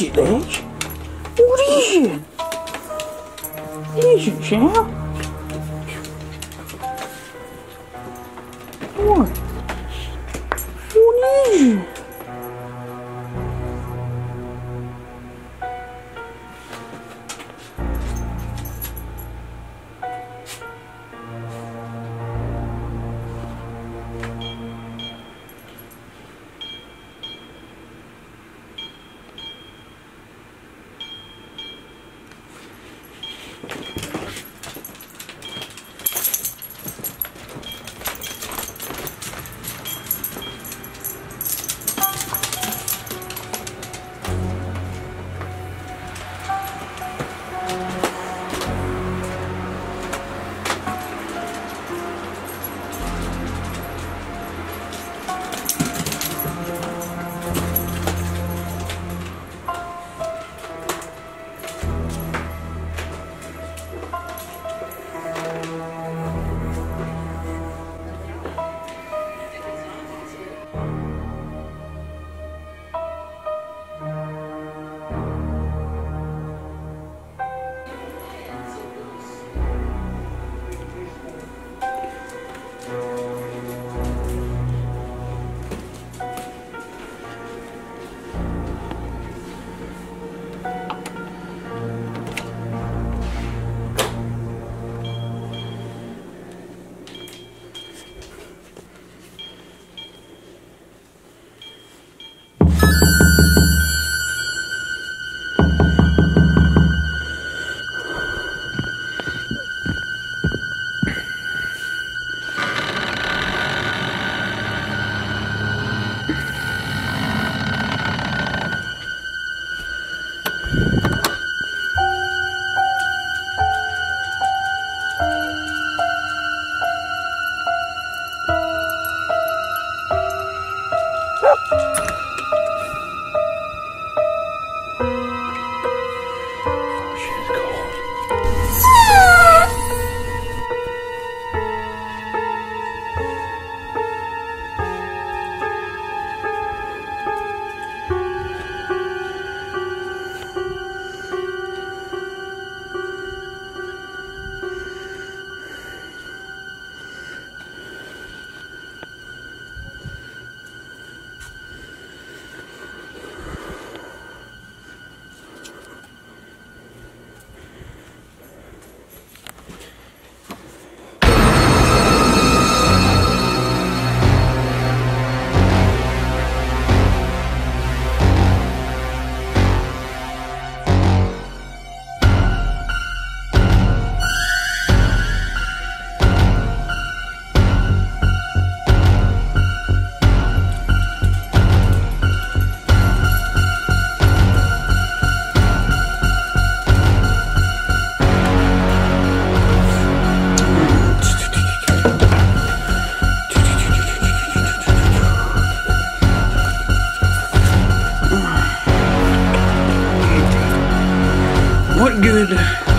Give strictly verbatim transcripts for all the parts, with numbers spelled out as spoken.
is it, Les? What is it? It isn't, Sal. What? What is it?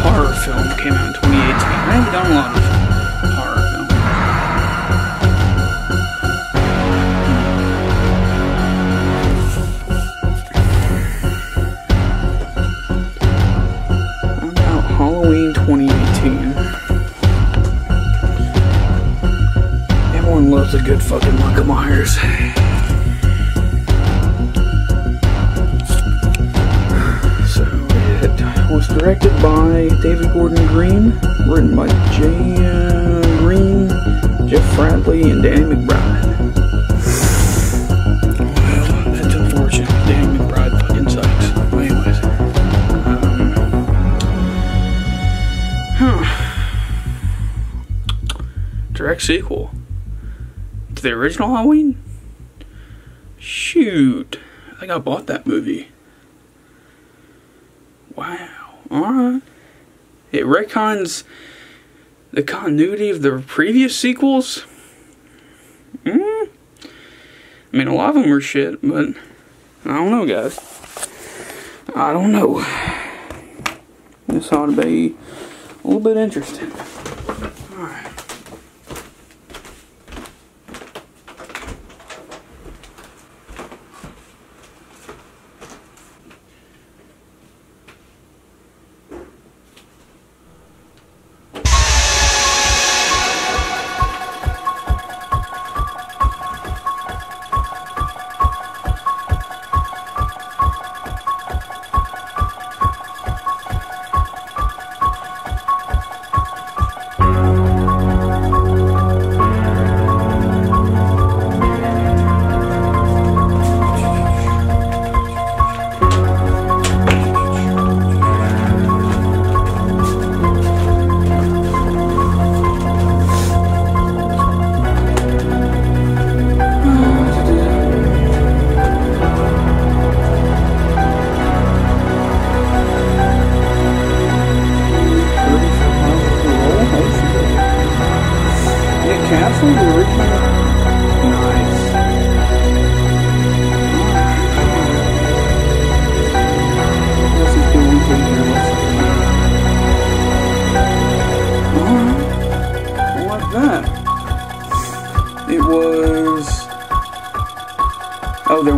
Horror film came out in twenty eighteen. I haven't done a lot of horror films. Hmm. What about Halloween twenty eighteen? Everyone loves a good fucking Michael Myers. Was directed by David Gordon Green, written by J. Uh, Green, Jeff Fradley, and Danny McBride. Well, that's unfortunate. Danny McBride fucking sucks. But anyways, um, huh. Direct sequel to the original Halloween. Shoot, I think I bought that movie. Wow. Alright. It retcons the continuity of the previous sequels? Mm. I mean, a lot of them are shit, but I don't know, guys. I don't know. This ought to be a little bit interesting. Alright.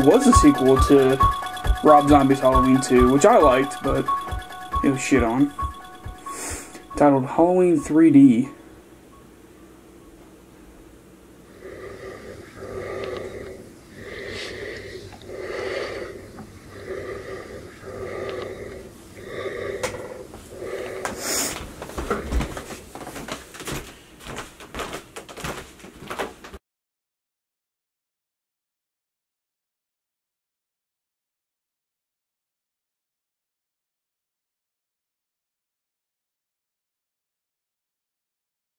one was a sequel to Rob Zombie's Halloween two, which I liked, but it was shit on. Titled Halloween three D.